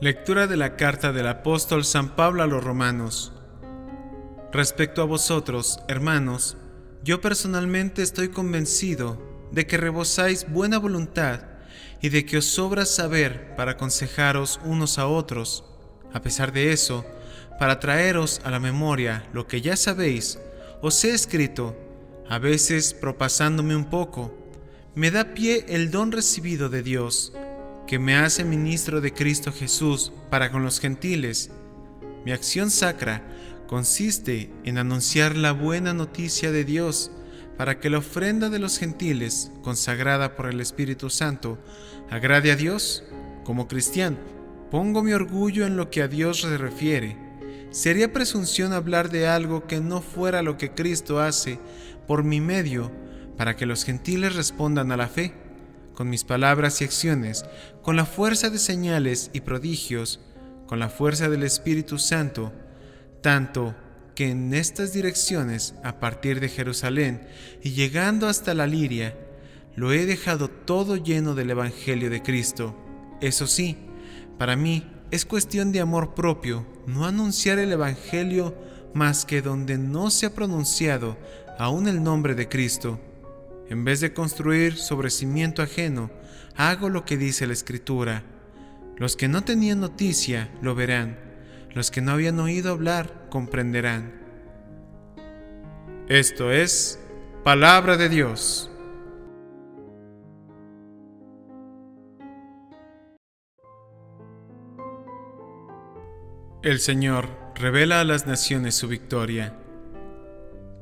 Lectura de la carta del apóstol San Pablo a los Romanos. Respecto a vosotros, hermanos, yo personalmente estoy convencido de que rebosáis buena voluntad y de que os sobra saber para aconsejaros unos a otros. A pesar de eso, para traeros a la memoria lo que ya sabéis, os he escrito, a veces propasándome un poco. Me da pie el don recibido de Dios, que me hace ministro de Cristo Jesús para con los gentiles. Mi acción sacra consiste en anunciar la buena noticia de Dios, para que la ofrenda de los gentiles, consagrada por el Espíritu Santo, agrade a Dios. Como cristiano, pongo mi orgullo en lo que a Dios se refiere. Sería presunción hablar de algo que no fuera lo que Cristo hace por mi medio, para que los gentiles respondan a la fe. Con mis palabras y acciones, con la fuerza de señales y prodigios, con la fuerza del Espíritu Santo, tanto que en estas direcciones, a partir de Jerusalén y llegando hasta la Liria, lo he dejado todo lleno del Evangelio de Cristo. Eso sí, para mí es cuestión de amor propio no anunciar el Evangelio más que donde no se ha pronunciado aún el nombre de Cristo. En vez de construir sobre cimiento ajeno, hago lo que dice la Escritura. Los que no tenían noticia lo verán, los que no habían oído hablar comprenderán. Esto es palabra de Dios. El Señor revela a las naciones su victoria.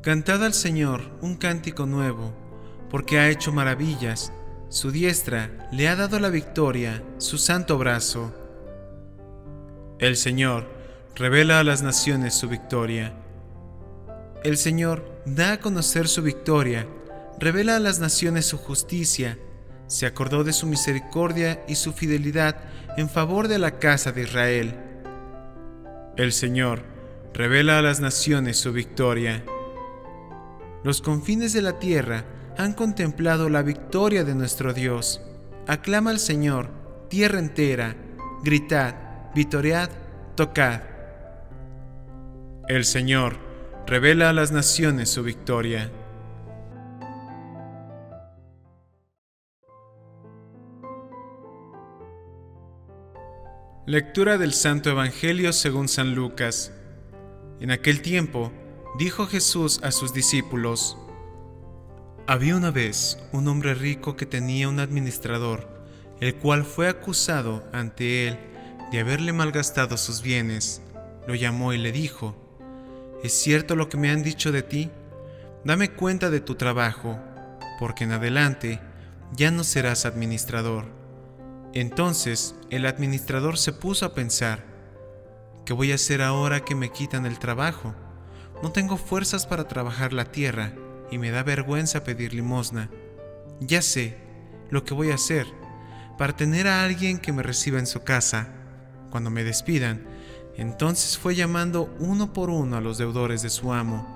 Cantad al Señor un cántico nuevo, porque ha hecho maravillas, su diestra le ha dado la victoria, su santo brazo. El Señor revela a las naciones su victoria. El Señor da a conocer su victoria, revela a las naciones su justicia, se acordó de su misericordia y su fidelidad en favor de la casa de Israel. El Señor revela a las naciones su victoria. Los confines de la tierra han contemplado la victoria de nuestro Dios. Aclama al Señor, tierra entera, gritad, vitoread, tocad. El Señor revela a las naciones su victoria. Lectura del Santo Evangelio según San Lucas. En aquel tiempo, dijo Jesús a sus discípulos: Había una vez un hombre rico que tenía un administrador, el cual fue acusado ante él de haberle malgastado sus bienes. Lo llamó y le dijo: ¿Es cierto lo que me han dicho de ti? Dame cuenta de tu trabajo, porque en adelante ya no serás administrador. Entonces el administrador se puso a pensar: ¿qué voy a hacer ahora que me quitan el trabajo? No tengo fuerzas para trabajar la tierra y me da vergüenza pedir limosna. Ya sé lo que voy a hacer para tener a alguien que me reciba en su casa cuando me despidan. Entonces fue llamando uno por uno a los deudores de su amo.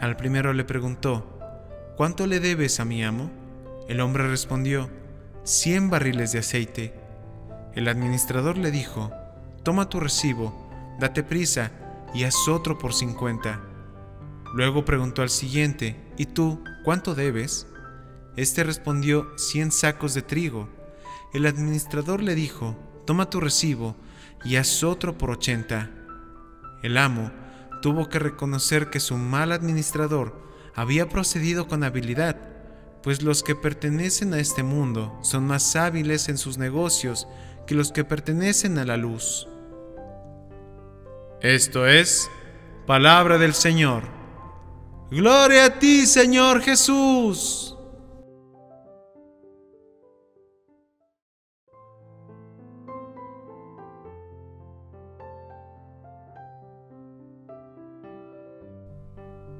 Al primero le preguntó: ¿Cuánto le debes a mi amo? El hombre respondió: 100 barriles de aceite. El administrador le dijo: Toma tu recibo, date prisa y haz otro por 50. Luego preguntó al siguiente: ¿Y tú, cuánto debes? Este respondió: 100 sacos de trigo. El administrador le dijo: Toma tu recibo y haz otro por 80. El amo tuvo que reconocer que su mal administrador había procedido con habilidad, pues los que pertenecen a este mundo son más hábiles en sus negocios que los que pertenecen a la luz. Esto es palabra del Señor. ¡Gloria a ti, Señor Jesús!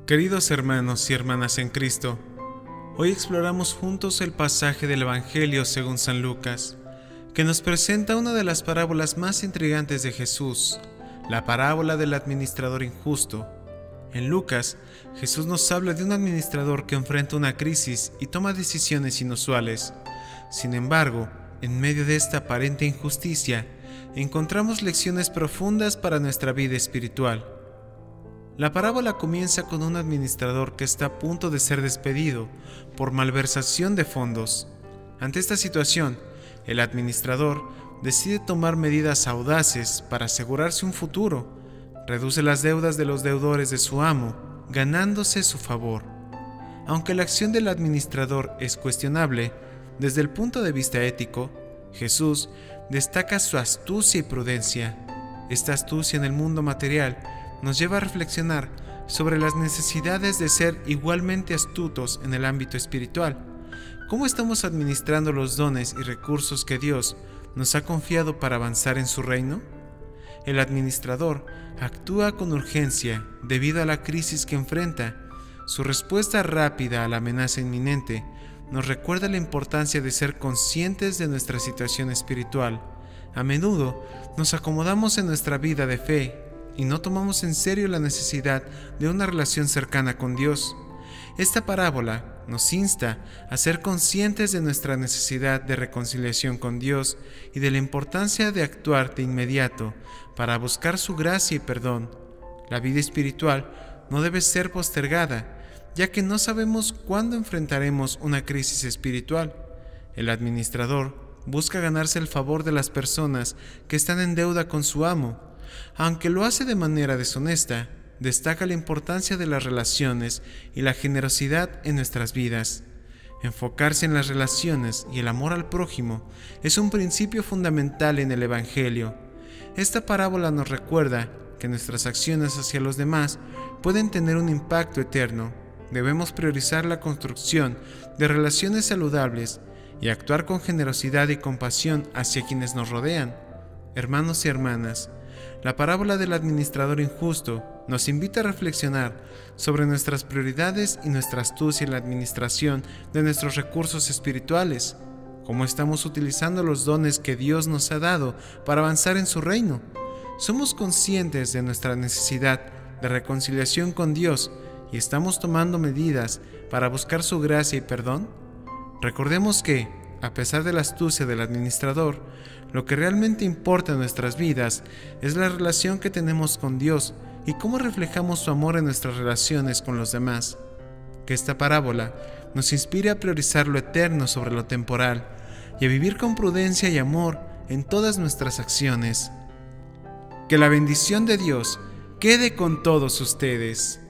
Queridos hermanos y hermanas en Cristo, hoy exploramos juntos el pasaje del Evangelio según San Lucas, que nos presenta una de las parábolas más intrigantes de Jesús, la parábola del administrador injusto. En Lucas, Jesús nos habla de un administrador que enfrenta una crisis y toma decisiones inusuales. Sin embargo, en medio de esta aparente injusticia, encontramos lecciones profundas para nuestra vida espiritual. La parábola comienza con un administrador que está a punto de ser despedido por malversación de fondos. Ante esta situación, el administrador decide tomar medidas audaces para asegurarse un futuro. Reduce las deudas de los deudores de su amo, ganándose su favor. Aunque la acción del administrador es cuestionable, desde el punto de vista ético, Jesús destaca su astucia y prudencia. Esta astucia en el mundo material nos lleva a reflexionar sobre las necesidades de ser igualmente astutos en el ámbito espiritual. ¿Cómo estamos administrando los dones y recursos que Dios nos ha confiado para avanzar en su reino? El administrador actúa con urgencia debido a la crisis que enfrenta. Su respuesta rápida a la amenaza inminente nos recuerda la importancia de ser conscientes de nuestra situación espiritual. A menudo nos acomodamos en nuestra vida de fe y no tomamos en serio la necesidad de una relación cercana con Dios. Esta parábola nos insta a ser conscientes de nuestra necesidad de reconciliación con Dios y de la importancia de actuar de inmediato para buscar su gracia y perdón. La vida espiritual no debe ser postergada, ya que no sabemos cuándo enfrentaremos una crisis espiritual. El administrador busca ganarse el favor de las personas que están en deuda con su amo. Aunque lo hace de manera deshonesta, destaca la importancia de las relaciones y la generosidad en nuestras vidas. Enfocarse en las relaciones y el amor al prójimo es un principio fundamental en el Evangelio. Esta parábola nos recuerda que nuestras acciones hacia los demás pueden tener un impacto eterno. Debemos priorizar la construcción de relaciones saludables y actuar con generosidad y compasión hacia quienes nos rodean. Hermanos y hermanas, la parábola del administrador injusto nos invita a reflexionar sobre nuestras prioridades y nuestra astucia en la administración de nuestros recursos espirituales. ¿Cómo estamos utilizando los dones que Dios nos ha dado para avanzar en su reino? ¿Somos conscientes de nuestra necesidad de reconciliación con Dios y estamos tomando medidas para buscar su gracia y perdón? Recordemos que, a pesar de la astucia del administrador, lo que realmente importa en nuestras vidas es la relación que tenemos con Dios y cómo reflejamos su amor en nuestras relaciones con los demás. Que esta parábola nos inspire a priorizar lo eterno sobre lo temporal y a vivir con prudencia y amor en todas nuestras acciones. Que la bendición de Dios quede con todos ustedes.